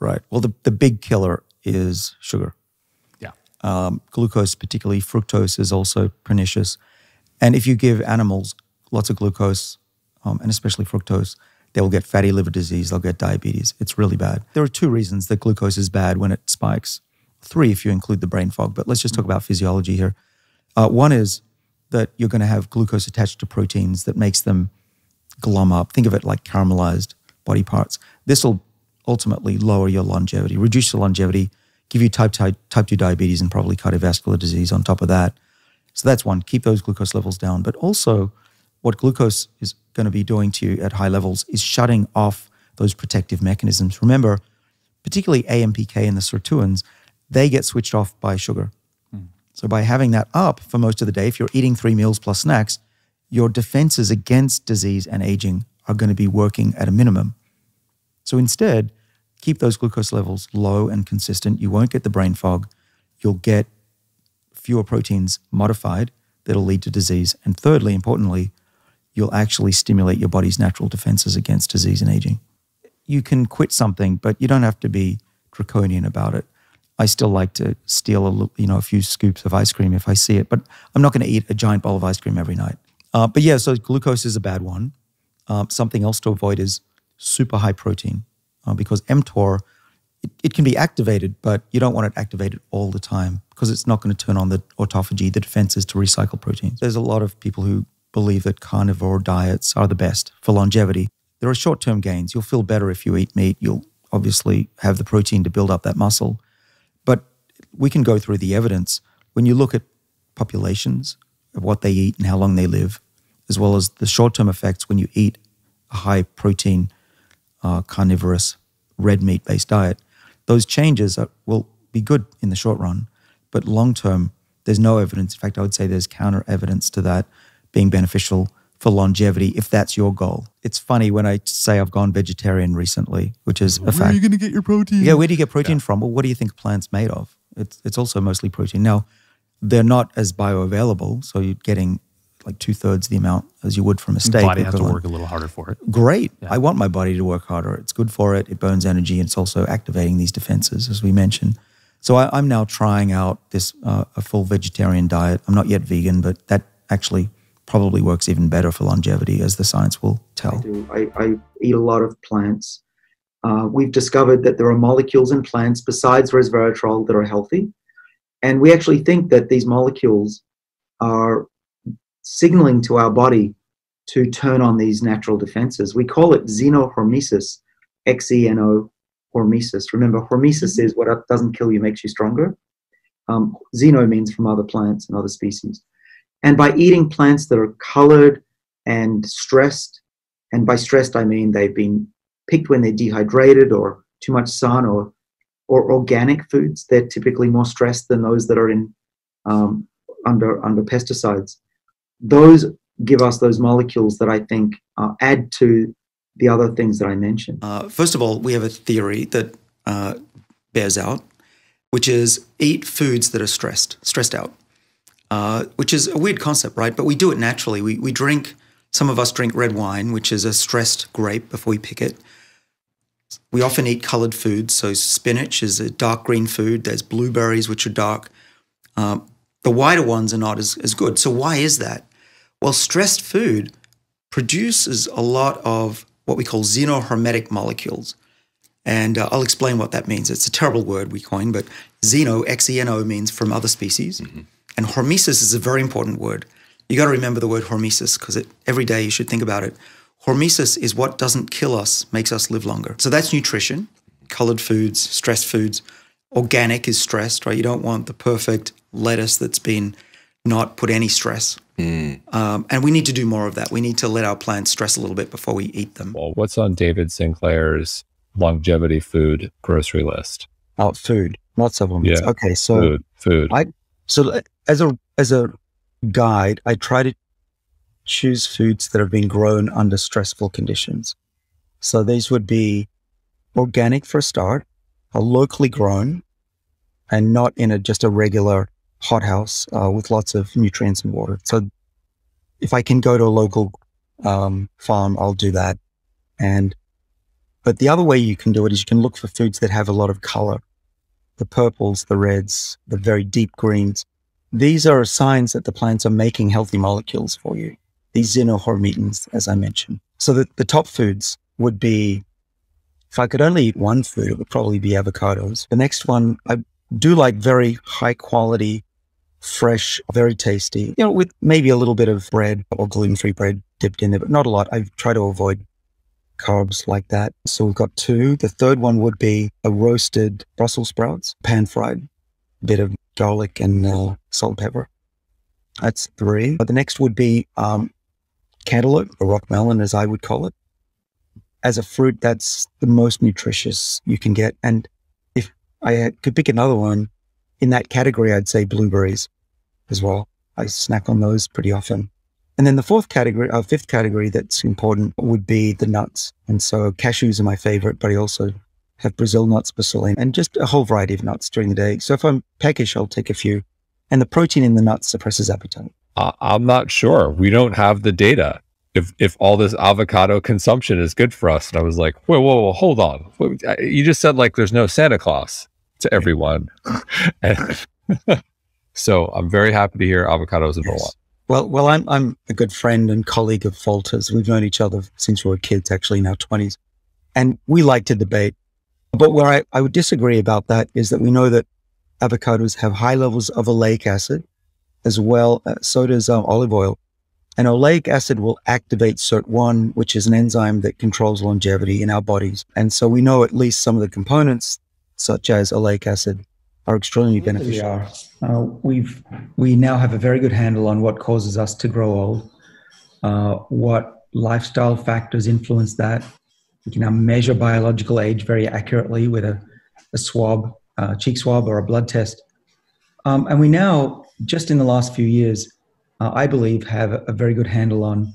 Right. Well, the big killer is sugar. Yeah. Glucose, particularly fructose, is also pernicious. And if you give animals lots of glucose, and especially fructose, they will get fatty liver disease, they'll get diabetes. It's really bad. There are two reasons that glucose is bad when it spikes. Three if you include the brain fog, but let's just talk about physiology here. One is that you're going to have glucose attached to proteins that makes them glum up. Think of it like caramelized body parts. This will ultimately lower your longevity, reduce your longevity, give you type 2 diabetes and probably cardiovascular disease on top of that. So that's one, keep those glucose levels down. But also what glucose is going to be doing to you at high levels is shutting off those protective mechanisms. Remember, particularly AMPK and the sirtuins, they get switched off by sugar. So by having that up for most of the day, if you're eating 3 meals plus snacks, your defenses against disease and aging are going to be working at a minimum. So instead, keep those glucose levels low and consistent. You won't get the brain fog. You'll get fewer proteins modified that'll lead to disease. And thirdly, importantly, you'll actually stimulate your body's natural defenses against disease and aging. You can quit something, but you don't have to be draconian about it. I still like to steal a few scoops of ice cream if I see it, but I'm not going to eat a giant bowl of ice cream every night. But yeah, so glucose is a bad one. Something else to avoid is super high protein because mTOR, it can be activated, but you don't want it activated all the time because it's not going to turn on the autophagy, the defenses to recycle proteins. There's a lot of people who believe that carnivore diets are the best for longevity. There are short-term gains. You'll feel better if you eat meat. You'll obviously have the protein to build up that muscle. We can go through the evidence. When you look at populations of what they eat and how long they live, as well as the short-term effects when you eat a high-protein, carnivorous, red meat-based diet, those changes will be good in the short run, but long-term, there's no evidence. In fact, I would say there's counter-evidence to that being beneficial for longevity if that's your goal. It's funny when I say I've gone vegetarian recently, which is a fact. Where are you going to get your protein? Yeah, where do you get protein from? Well, what do you think a plant's made of? It's also mostly protein. Now, they're not as bioavailable, so you're getting like 2/3 the amount as you would from a steak. Your body has to work a little harder for it. Great. Yeah. I want my body to work harder. It's good for it. It burns energy, and it's also activating these defenses, as we mentioned. So I'm now trying out this a full vegetarian diet. I'm not yet vegan, but that actually probably works even better for longevity, as the science will tell. I eat a lot of plants. We've discovered that there are molecules in plants besides resveratrol that are healthy. And we actually think that these molecules are signaling to our body to turn on these natural defenses. We call it xenohormesis, X-E-N-O-hormesis. Remember, hormesis is what doesn't kill you makes you stronger. Xeno means from other plants and other species. And by eating plants that are colored and stressed, and by stressed I mean they've been picked when they're dehydrated or too much sun, or organic foods, they're typically more stressed than those that are in under pesticides. Those give us those molecules that I think add to the other things that I mentioned. First of all, we have a theory that bears out, which is eat foods that are stressed out, which is a weird concept, right? But we do it naturally. We drink, some of us drink red wine, which is a stressed grape before we pick it. We often eat colored foods, so spinach is a dark green food. There's blueberries, which are dark. The whiter ones are not as good. So why is that? Well, stressed food produces a lot of what we call xenohormetic molecules. And I'll explain what that means. It's a terrible word we coined, but xeno, X-E-N-O, means from other species. Mm-hmm. And hormesis is a very important word. You got to remember the word hormesis because every day you should think about it. Hormesis is what doesn't kill us, makes us live longer. So that's nutrition, colored foods, stressed foods. Organic is stressed, right? You don't want the perfect lettuce that's been not put any stress. Mm. And we need to do more of that. We need to let our plants stress a little bit before we eat them. Well, what's on David Sinclair's longevity food grocery list? Oh, food, not supplements. Yeah, okay, so food. As a guide, I try to choose foods that have been grown under stressful conditions. So these would be organic for a start, are locally grown, and not in just a regular hothouse with lots of nutrients and water. So if I can go to a local farm, I'll do that. And But the other way you can do it is you can look for foods that have a lot of color, the purples, the reds, the very deep greens. These are signs that the plants are making healthy molecules for you, these xenohormetans, as I mentioned. So the top foods would be, if I could only eat one food, it would probably be avocados. The next one, I do like very high quality, fresh, very tasty, you know, with maybe a little bit of bread or gluten-free bread dipped in there, but not a lot. I try to avoid carbs like that. So we've got two. The third one would be a roasted Brussels sprouts, pan-fried, a bit of garlic and salt and pepper. That's three. But the next would be cantaloupe, or rock melon as I would call it. As a fruit, that's the most nutritious you can get. And if I could pick another one in that category, I'd say blueberries as well. I snack on those pretty often. And then the fifth category that's important would be the nuts. And so cashews are my favorite, but I also have Brazil nuts, bacillian, and just a whole variety of nuts during the day. So if I'm peckish, I'll take a few. And the protein in the nuts suppresses appetite. I'm not sure. We don't have the data. If all this avocado consumption is good for us. And I was like, whoa, hold on. You just said like there's no Santa Claus to everyone. So I'm very happy to hear avocados in Hawaii. Well, I'm a good friend and colleague of Falters. We've known each other since we were kids, actually in our 20s. And we like to debate. But where I would disagree about that is that we know that avocados have high levels of oleic acid, as well as so does olive oil. And oleic acid will activate SIRT1, which is an enzyme that controls longevity in our bodies. And so we know at least some of the components, such as oleic acid, are extremely beneficial. We now have a very good handle on what causes us to grow old, what lifestyle factors influence that. We can now measure biological age very accurately with a swab, cheek swab or a blood test. And we now, just in the last few years, I believe, have a very good handle on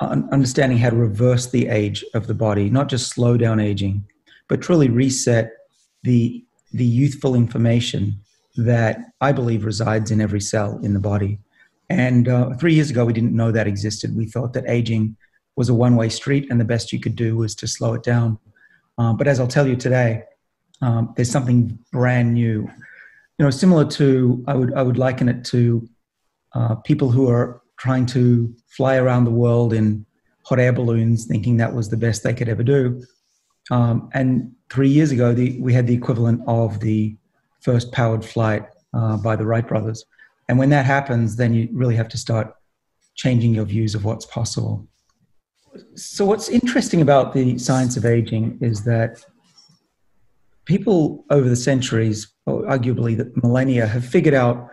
understanding how to reverse the age of the body, not just slow down aging, but truly reset the youthful information that I believe resides in every cell in the body. And 3 years ago, we didn't know that existed. We thought that aging was a one-way street and the best you could do was to slow it down. But as I'll tell you today, there's something brand new. You know, similar to, I would liken it to people who are trying to fly around the world in hot air balloons, thinking that was the best they could ever do. And 3 years ago, we had the equivalent of the first powered flight by the Wright brothers. And when that happens, then you really have to start changing your views of what's possible. So what's interesting about the science of aging is that people over the centuries, or arguably the millennia, have figured out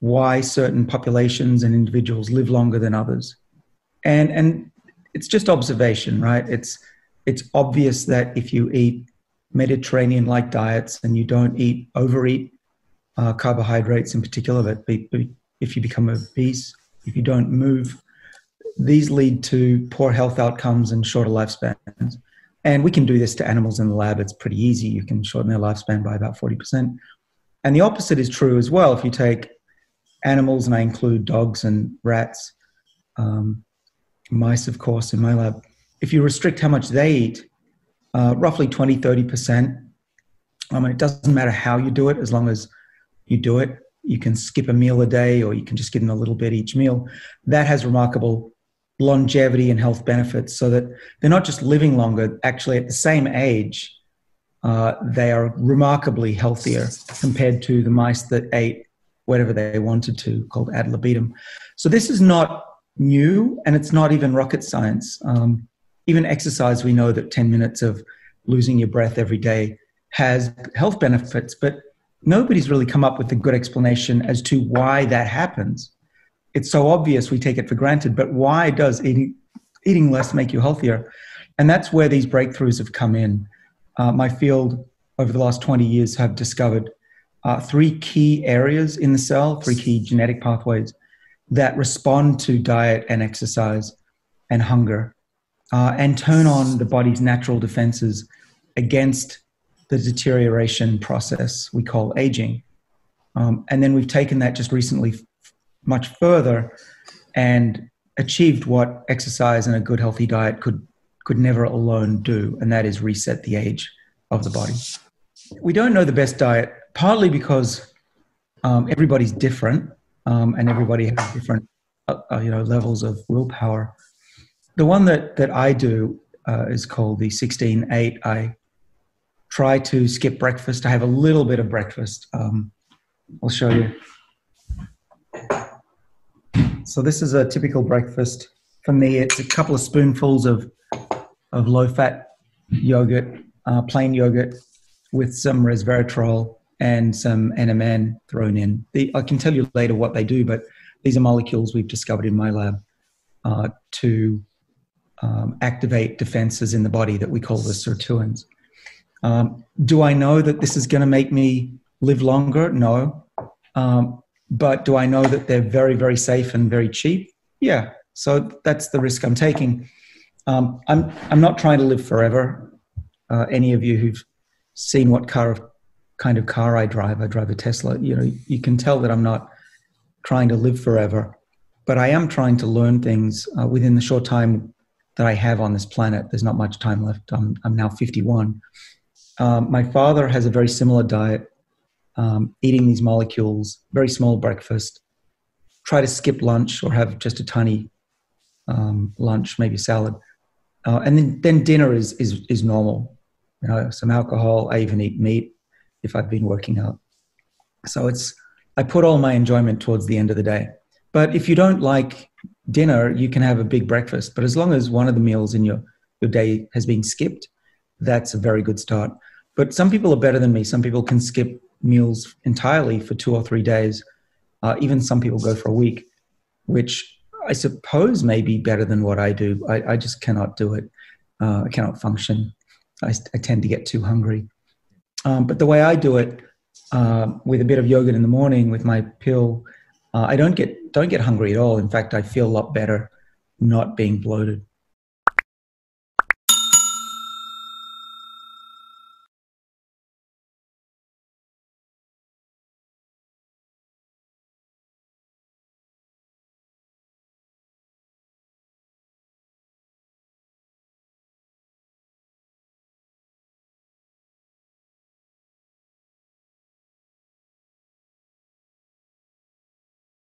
why certain populations and individuals live longer than others. And it's just observation, right? It's obvious that if you eat Mediterranean-like diets and you don't overeat carbohydrates in particular, but if you become obese, if you don't move, these lead to poor health outcomes and shorter lifespans. And we can do this to animals in the lab. It's pretty easy. You can shorten their lifespan by about 40%. And the opposite is true as well. If you take animals, and I include dogs and rats, mice, of course, in my lab. If you restrict how much they eat, roughly 20–30%, I mean, it doesn't matter how you do it, as long as you do it. You can skip a meal a day, or you can just give them a little bit each meal. That has remarkable longevity and health benefits, so that they're not just living longer. Actually, at the same age, they are remarkably healthier compared to the mice that ate whatever they wanted to, called ad libitum. So this is not new, and it's not even rocket science. Even exercise, we know that 10 minutes of losing your breath every day has health benefits, but nobody's really come up with a good explanation as to why that happens. It's so obvious we take it for granted, but why does eating less make you healthier? And that's where these breakthroughs have come in. My field over the last 20 years have discovered three key areas in the cell, three key genetic pathways that respond to diet and exercise and hunger and turn on the body's natural defenses against the deterioration process we call aging. And then we've taken that just recently much further and achieved what exercise and a good healthy diet could could never alone do, and that is reset the age of the body. We don't know the best diet, partly because everybody's different and everybody has different levels of willpower. The one that I do is called the 16-8. I try to skip breakfast. I have a little bit of breakfast. I'll show you. So this is a typical breakfast. For me, it's a couple of spoonfuls of low-fat yogurt, plain yogurt, with some resveratrol and some NMN thrown in. I can tell you later what they do, but these are molecules we've discovered in my lab to activate defenses in the body that we call the sirtuins. Do I know that this is going to make me live longer? No. But do I know that they're very, very safe and very cheap? Yeah. So that's the risk I'm taking. I'm not trying to live forever. Any of you who've seen what kind of car I drive a Tesla, you can tell that I'm not trying to live forever. But I am trying to learn things within the short time that I have on this planet. There's not much time left. I'm now 51. My father has a very similar diet, eating these molecules, very small breakfast, try to skip lunch or have just a tiny lunch, maybe salad. And then dinner is normal. Some alcohol. I even eat meat if I've been working out. So I put all my enjoyment towards the end of the day. But if you don't like dinner, you can have a big breakfast. But as long as one of the meals in your day has been skipped, that's a very good start. But some people are better than me. Some people can skip meals entirely for 2 or 3 days. Even some people go for a week, which I suppose may be better than what I do. I just cannot do it. I cannot function. I tend to get too hungry. But the way I do it, with a bit of yogurt in the morning with my pill, I don't get hungry at all. In fact, I feel a lot better not being bloated.